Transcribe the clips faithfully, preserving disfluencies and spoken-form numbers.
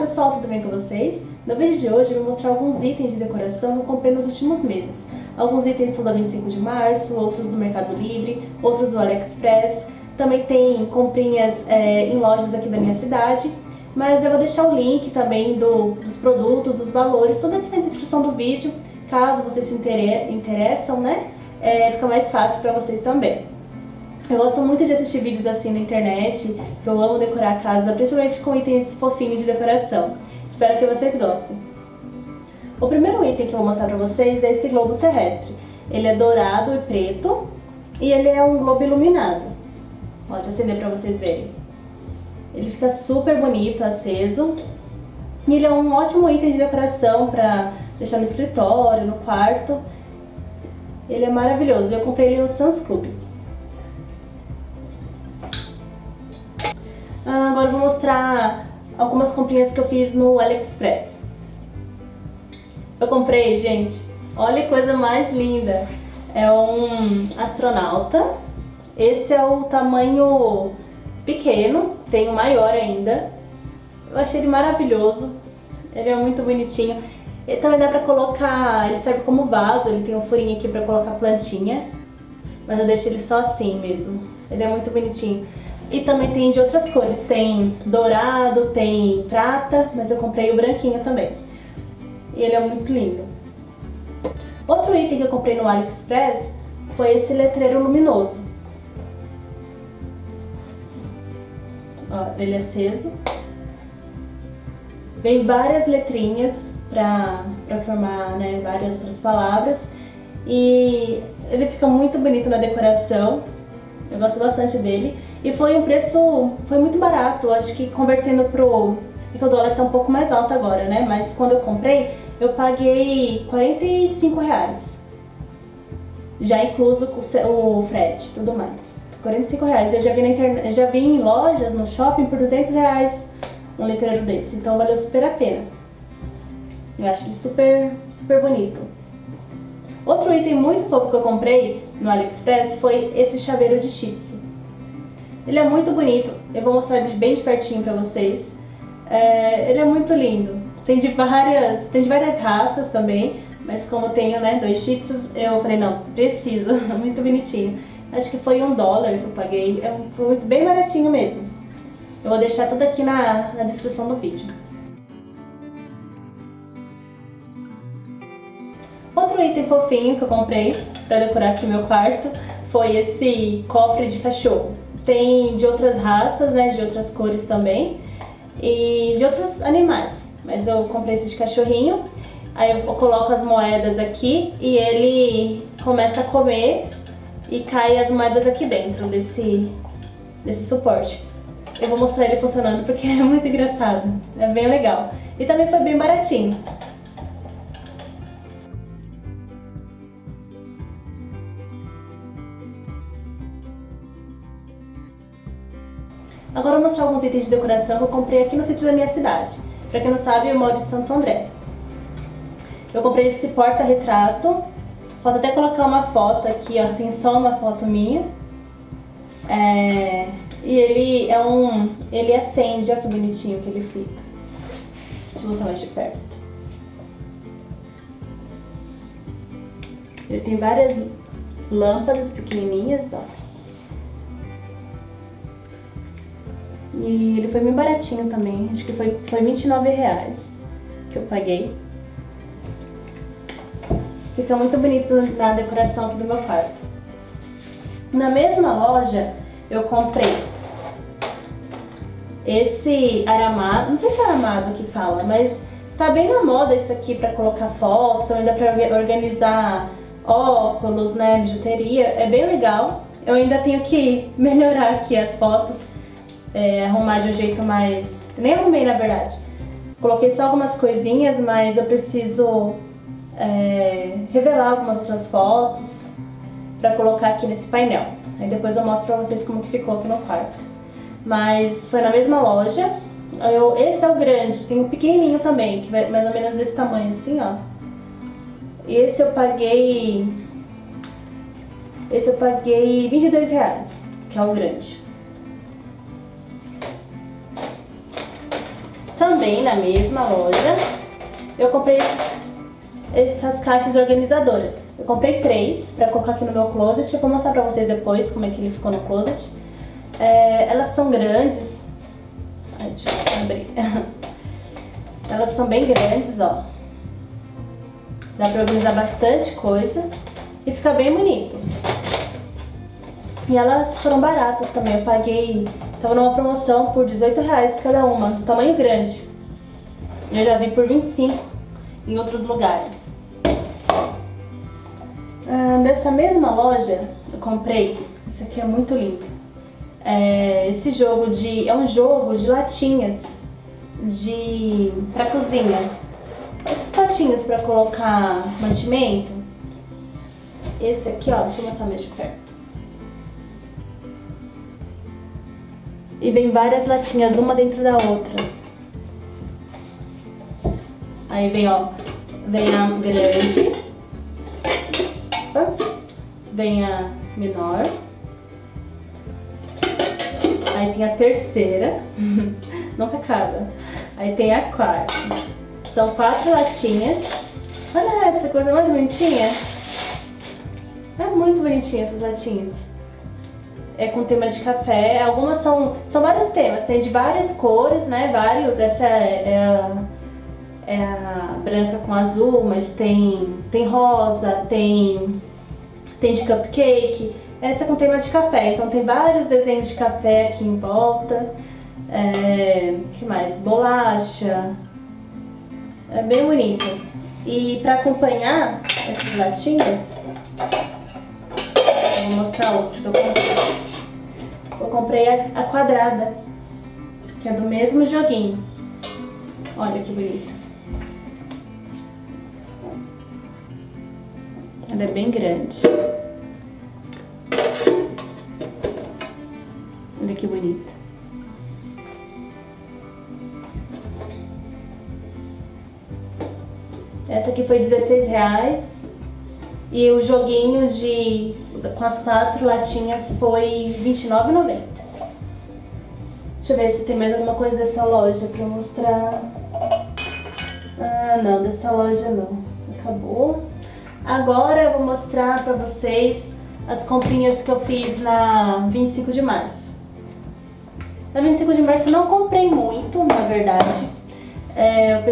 pessoal, tudo bem com vocês? No vídeo de hoje eu vou mostrar alguns itens de decoração que eu comprei nos últimos meses. Alguns itens são da vinte e cinco de março, outros do Mercado Livre, outros do AliExpress. Também tem comprinhas é, em lojas aqui da minha cidade. Mas eu vou deixar o link também do, dos produtos, dos valores, tudo aqui na descrição do vídeo. Caso vocês se interessam, né? É, fica mais fácil para vocês também. Eu gosto muito de assistir vídeos assim na internet, eu amo decorar a casa, principalmente com itens fofinhos de decoração. Espero que vocês gostem. O primeiro item que eu vou mostrar pra vocês é esse globo terrestre. Ele é dourado e preto e ele é um globo iluminado. Ó, deixa eu acender pra vocês verem. Ele fica super bonito, aceso. E ele é um ótimo item de decoração pra deixar no escritório, no quarto. Ele é maravilhoso. Eu comprei ele no Sam's Club. Agora eu vou mostrar algumas comprinhas que eu fiz no AliExpress. Eu comprei, gente, olha que coisa mais linda. É um astronauta. Esse é o tamanho pequeno, tem o maior ainda. Eu achei ele maravilhoso, ele é muito bonitinho. Ele também dá pra colocar, ele serve como vaso, ele tem um furinho aqui pra colocar plantinha. Mas eu deixo ele só assim mesmo, ele é muito bonitinho. E também tem de outras cores, tem dourado, tem prata, mas eu comprei o branquinho também. E ele é muito lindo. Outro item que eu comprei no AliExpress foi esse letreiro luminoso. Ó, ele é aceso. Vem várias letrinhas pra, pra formar, né, várias outras palavras. E ele fica muito bonito na decoração. Eu gosto bastante dele. E foi um preço, foi muito barato, acho que convertendo pro... É que o dólar tá um pouco mais alto agora, né? Mas quando eu comprei, eu paguei quarenta e cinco reais. Já incluso o frete, tudo mais. quarenta e cinco reais. Eu já vi, na internet, eu já vi em lojas, no shopping, por duzentos reais um letreiro desse. Então valeu super a pena. Eu acho ele super, super bonito. Outro item muito fofo que eu comprei no AliExpress foi esse chaveiro de Shih Tzu. Ele é muito bonito, eu vou mostrar ele bem de pertinho pra vocês. É, ele é muito lindo, tem de, várias, tem de várias raças também, mas como eu tenho, né, dois Shih Tzus, eu falei, não, preciso, é muito bonitinho. Acho que foi um dólar que eu paguei, é, foi muito, bem baratinho mesmo. Eu vou deixar tudo aqui na, na descrição do vídeo. Outro item fofinho que eu comprei pra decorar aqui meu quarto foi esse cofre de cachorro. Tem de outras raças, né, de outras cores também e de outros animais, mas eu comprei esse de cachorrinho. Aí eu coloco as moedas aqui e ele começa a comer e cai as moedas aqui dentro desse, desse suporte. Eu vou mostrar ele funcionando porque é muito engraçado, é bem legal. E também foi bem baratinho. Agora eu vou mostrar alguns itens de decoração que eu comprei aqui no centro da minha cidade. Pra quem não sabe, eu moro em Santo André. Eu comprei esse porta-retrato. Falta até colocar uma foto aqui, ó. Tem só uma foto minha. É... E ele é um... Ele acende, olha que bonitinho que ele fica. Deixa eu mostrar mais de perto. Ele tem várias lâmpadas pequenininhas, ó. E ele foi bem baratinho também, acho que foi, foi vinte e nove reais que eu paguei. Fica muito bonito na decoração aqui do meu quarto. Na mesma loja eu comprei esse aramado, não sei se é aramado que fala, mas tá bem na moda isso aqui pra colocar foto, também dá pra organizar óculos, né, bijuteria, é bem legal. Eu ainda tenho que melhorar aqui as fotos. É, arrumar de um jeito mais... Nem arrumei, na verdade. Coloquei só algumas coisinhas, mas eu preciso é, revelar algumas outras fotos pra colocar aqui nesse painel. Aí depois eu mostro pra vocês como que ficou aqui no quarto. Mas foi na mesma loja. Eu, esse é o grande, tem um pequenininho também, que vai mais ou menos desse tamanho assim, ó. Esse eu paguei... Esse eu paguei vinte e dois reais, que é o grande. também na mesma loja, eu comprei esses, essas caixas organizadoras. Eu comprei três pra colocar aqui no meu closet. Eu vou mostrar pra vocês depois como é que ele ficou no closet. É, elas são grandes. Ai, deixa eu abrir. Elas são bem grandes, ó. Dá pra organizar bastante coisa e fica bem bonito. E elas foram baratas também, eu paguei, tava numa promoção por dezoito reais cada uma, tamanho grande. Eu já vi por vinte e cinco em outros lugares. Ah, nessa mesma loja eu comprei, isso aqui é muito lindo, é, esse jogo de, é um jogo de latinhas de, pra cozinha. Esses patinhos pra colocar mantimento. Esse aqui, ó, deixa eu mostrar mais de perto. E vem várias latinhas, uma dentro da outra. Aí vem, ó, vem a grande, vem a menor, aí tem a terceira, nunca acaba, aí tem a quarta. São quatro latinhas. Olha essa coisa mais bonitinha. É muito bonitinha essas latinhas. É com tema de café, algumas são, são vários temas, tem de várias cores, né, vários, essa é, é, a, é a branca com azul, mas tem, tem rosa, tem, tem de cupcake, essa é com tema de café, então tem vários desenhos de café aqui em volta, é, que mais, bolacha, é bem bonito. E para acompanhar essas latinhas, vou mostrar outra que eu comprei. Eu comprei a, a quadrada, que é do mesmo joguinho. Olha que bonita. Ela é bem grande. Olha que bonita. Essa aqui foi dezesseis reais. E o joguinho de com as quatro latinhas foi vinte e nove reais e noventa centavos. Deixa eu ver se tem mais alguma coisa dessa loja pra mostrar. Ah, não, dessa loja não. Acabou. Agora eu vou mostrar pra vocês as comprinhas que eu fiz na vinte e cinco de março. Na vinte e cinco de março eu não comprei muito, na verdade. É, eu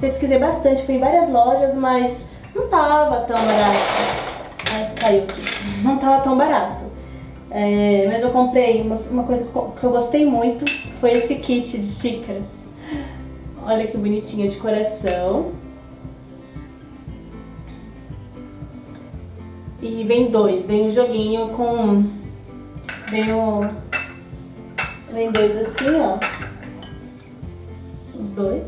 pesquisei bastante, fui em várias lojas, mas não tava tão barato. Caiu aqui. Não tava tão barato, é, mas eu comprei uma, uma coisa que eu gostei muito, foi esse kit de xícara. Olha que bonitinha, de coração. E vem dois, vem um joguinho com... Vem, o, vem dois assim, ó. Os dois.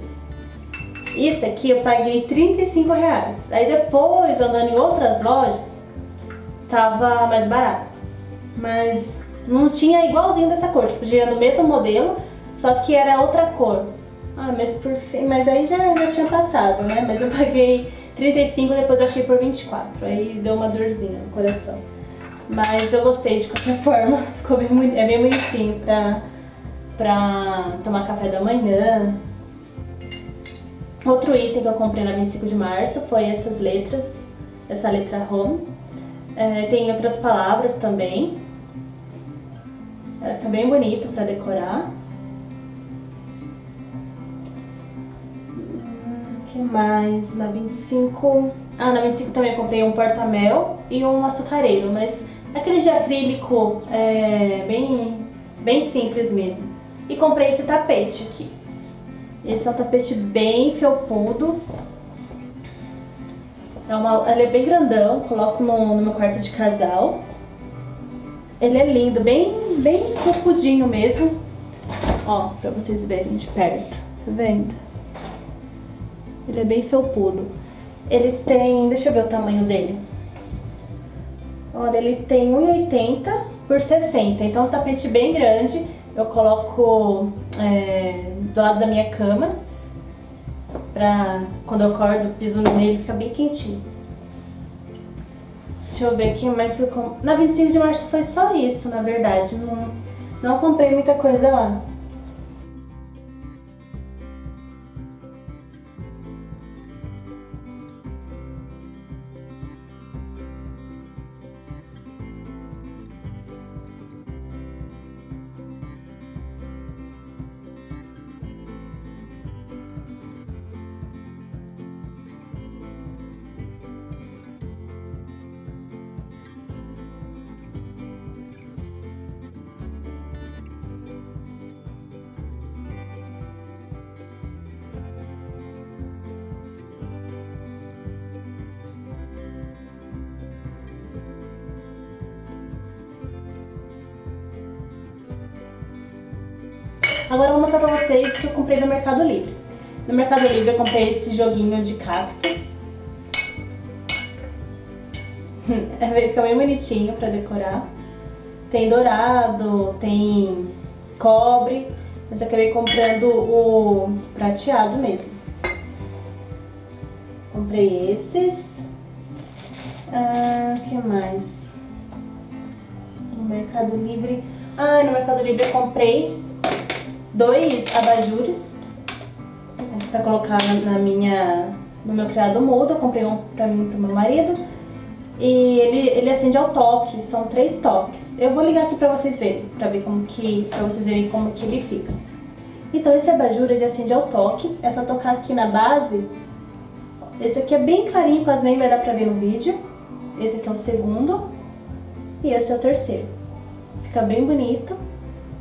Isso aqui eu paguei trinta e cinco reais. Aí depois, andando em outras lojas, tava mais barato, mas não tinha igualzinho dessa cor, tipo, tinha no mesmo modelo, só que era outra cor. Ah, mas por fim, mas aí já, já tinha passado, né? Mas eu paguei trinta e cinco, depois eu achei por vinte e quatro, aí deu uma dorzinha no coração. Mas eu gostei de qualquer forma, ficou bem, é bem bonitinho pra, pra tomar café da manhã. Outro item que eu comprei na vinte e cinco de março foi essas letras, essa letra Home. É, tem outras palavras também. Ela fica bem bonita pra decorar. O que mais? Na vinte e cinco... Ah, na vinte e cinco também eu comprei um porta-mel e um açucareiro, mas aquele de acrílico, é, bem, bem simples mesmo. E comprei esse tapete aqui. Esse é um tapete bem felpudo. É uma, ele é bem grandão, coloco no, no meu quarto de casal. Ele é lindo, bem, bem cocudinho mesmo. Ó, pra vocês verem de perto, tá vendo? Ele é bem felpudo. Ele tem, deixa eu ver o tamanho dele. Olha, ele tem um e oitenta por sessenta, então é um tapete bem grande. Eu coloco é, do lado da minha cama. Pra quando eu acordo, piso nele, fica bem quentinho. Deixa eu ver aqui, mas eu comp... na vinte e cinco de março foi só isso, na verdade. Não, não comprei muita coisa lá. Agora eu vou mostrar pra vocês o que eu comprei no Mercado Livre. No Mercado Livre eu comprei esse joguinho de cactos. Fica bem bonitinho pra decorar. Tem dourado, tem cobre, mas eu acabei comprando o prateado mesmo. Comprei esses. Ah, o que mais? No Mercado Livre... Ah, no Mercado Livre eu comprei dois abajures pra colocar na minha, no meu criado mudo. Eu comprei um pra mim e pro meu marido. E ele, ele acende ao toque, são três toques. Eu vou ligar aqui pra vocês verem, pra, ver como que, pra vocês verem como que ele fica. Então esse abajur, ele acende ao toque, é só tocar aqui na base. Esse aqui é bem clarinho, quase nem vai dar pra ver no vídeo. Esse aqui é o segundo. E esse é o terceiro. Fica bem bonito.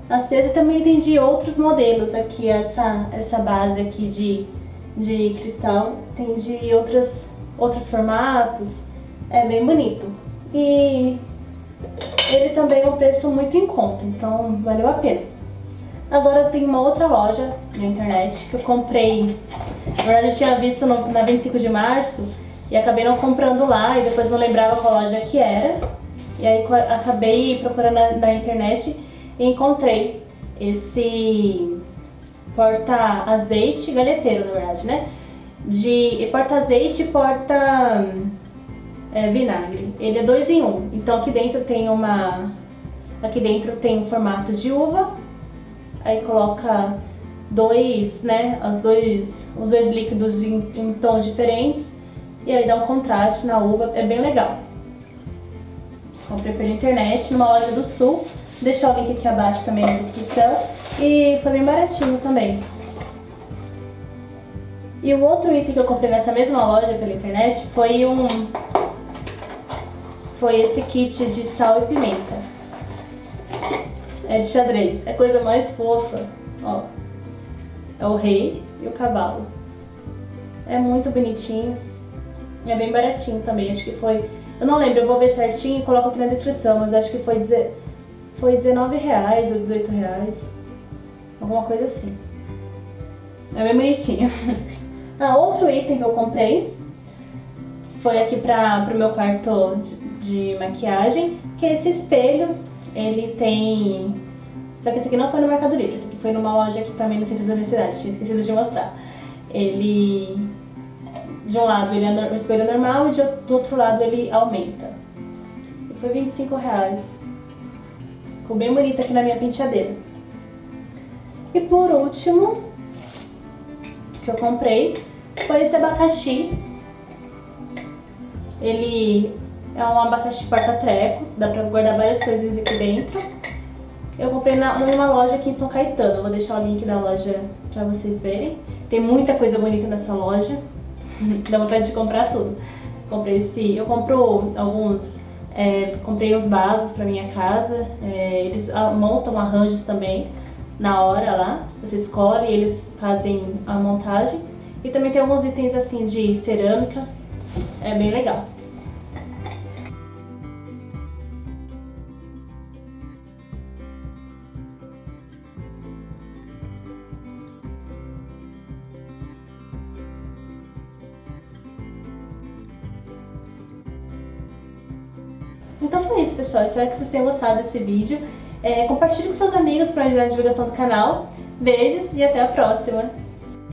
Aceso, eu também entendi outros modelos aqui, essa, essa base aqui de, de cristal. Tem de outros, outros formatos. É bem bonito. E ele também é um preço muito em conta, então valeu a pena. Agora tem uma outra loja na internet que eu comprei. Na verdade eu tinha visto no, na vinte e cinco de março e acabei não comprando lá e depois não lembrava qual loja que era. E aí acabei procurando na, na internet e encontrei esse porta-azeite, galheteiro na verdade, né? De porta-azeite e porta... É, vinagre. Ele é dois em um. Então aqui dentro tem uma... Aqui dentro tem um formato de uva. Aí coloca dois, né? As dois, os dois líquidos em, em tons diferentes. E aí dá um contraste na uva. É bem legal. Comprei pela internet, numa loja do Sul. Deixar o link aqui abaixo também na descrição. E foi bem baratinho também. E o outro item que eu comprei nessa mesma loja pela internet foi um... Foi esse kit de sal e pimenta. É de xadrez. É a coisa mais fofa. Ó. É o rei e o cavalo. É muito bonitinho. É bem baratinho também. Acho que foi... Eu não lembro, eu vou ver certinho e coloco aqui na descrição. Mas acho que foi, de... foi dezenove reais ou dezoito reais. Alguma coisa assim. É bem bonitinho. Ah, outro item que eu comprei foi aqui para pro meu quarto de, de maquiagem, que é esse espelho. Ele tem... Só que esse aqui não foi no Mercado Livre, esse aqui foi numa loja aqui também no centro da minha cidade, tinha esquecido de mostrar. Ele... De um lado ele é um espelho normal e de, do outro lado ele aumenta. E foi vinte e cinco reais. Ficou bem bonito aqui na minha penteadeira. E por último, que eu comprei, foi esse abacaxi. Ele é um abacaxi porta-treco, dá pra guardar várias coisinhas aqui dentro. Eu comprei na, numa loja aqui em São Caetano, vou deixar o link da loja pra vocês verem. Tem muita coisa bonita nessa loja, dá vontade de comprar tudo. Comprei esse, eu compro alguns, é, comprei uns vasos pra minha casa, é, eles montam arranjos também na hora lá. Você escolhe e eles fazem a montagem. E também tem alguns itens assim de cerâmica. É bem legal. Então foi isso, pessoal. Espero que vocês tenham gostado desse vídeo. É, compartilhe com seus amigos para ajudar a divulgação do canal. Beijos e até a próxima!